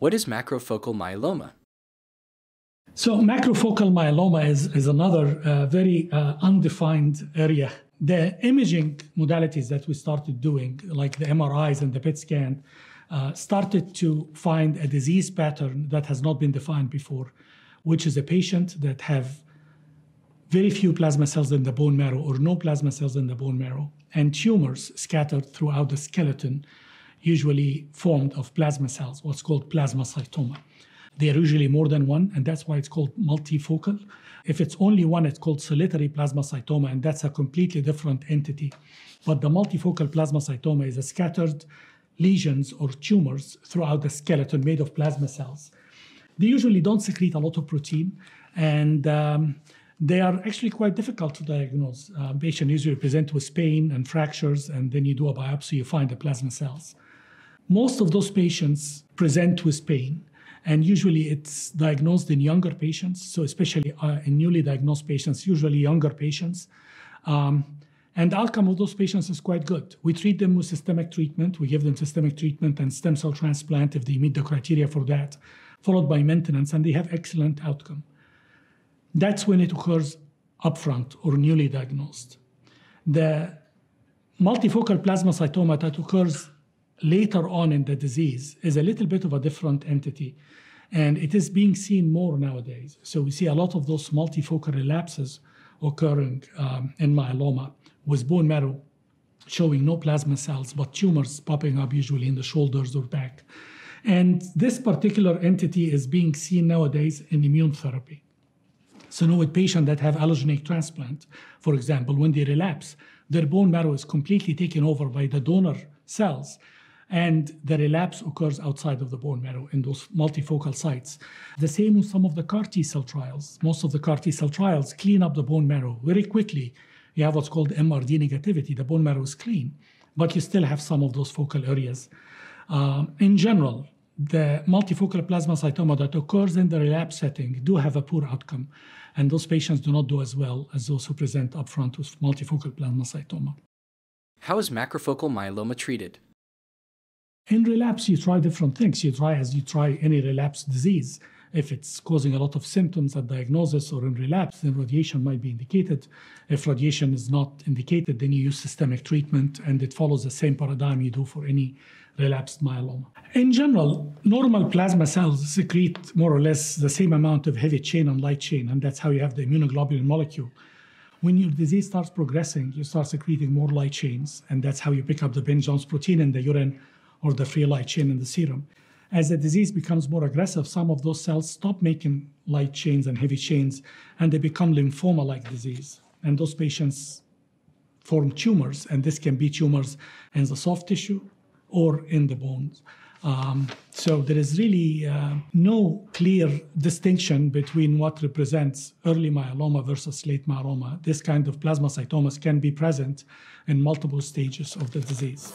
What is macrofocal myeloma? So macrofocal myeloma is another very undefined area. The imaging modalities that we started doing, like the MRIs and the PET scan, started to find a disease pattern that has not been defined before, which is a patient that have very few plasma cells in the bone marrow or no plasma cells in the bone marrow, and tumors scattered throughout the skeleton, usually formed of plasma cells, what's called plasma cytoma. They are usually more than one, and that's why it's called multifocal. If it's only one, it's called solitary plasma cytoma, and that's a completely different entity. But the multifocal plasma cytoma is a scattered lesions or tumors throughout the skeleton made of plasma cells. They usually don't secrete a lot of protein, and they are actually quite difficult to diagnose. Patient usually present with pain and fractures, and then you do a biopsy, you find the plasma cells. Most of those patients present with pain, and usually it's diagnosed in younger patients, so especially in newly diagnosed patients, usually younger patients. And the outcome of those patients is quite good. We treat them with systemic treatment. We give them systemic treatment and stem cell transplant if they meet the criteria for that, followed by maintenance, and they have excellent outcome. That's when it occurs upfront or newly diagnosed. The multifocal plasma cytoma that occurs later on in the disease is a little bit of a different entity, and it is being seen more nowadays. So we see a lot of those multifocal relapses occurring in myeloma, with bone marrow showing no plasma cells, but tumors popping up usually in the shoulders or back. And this particular entity is being seen nowadays in immune therapy. So now with patients that have allogeneic transplant, for example, when they relapse, their bone marrow is completely taken over by the donor cells, and the relapse occurs outside of the bone marrow in those multifocal sites. The same with some of the CAR T cell trials. Most of the CAR T cell trials clean up the bone marrow very quickly. You have what's called MRD negativity. The bone marrow is clean, but you still have some of those focal areas. In general, the multifocal plasma cytoma that occurs in the relapse setting do have a poor outcome, and those patients do not do as well as those who present upfront with multifocal plasma cytoma. How is macrofocal myeloma treated? In relapse, you try different things. You try as you try any relapse disease. If it's causing a lot of symptoms at diagnosis or in relapse, then radiation might be indicated. If radiation is not indicated, then you use systemic treatment, and it follows the same paradigm you do for any relapsed myeloma. In general, normal plasma cells secrete more or less the same amount of heavy chain and light chain, and that's how you have the immunoglobulin molecule. When your disease starts progressing, you start secreting more light chains, and that's how you pick up the Bence Jones protein in the urine or the free light chain in the serum. As the disease becomes more aggressive, some of those cells stop making light chains and heavy chains, and they become lymphoma-like disease. And those patients form tumors, and this can be tumors in the soft tissue or in the bones. So there is really no clear distinction between what represents early myeloma versus late myeloma. This kind of plasma cytomas can be present in multiple stages of the disease.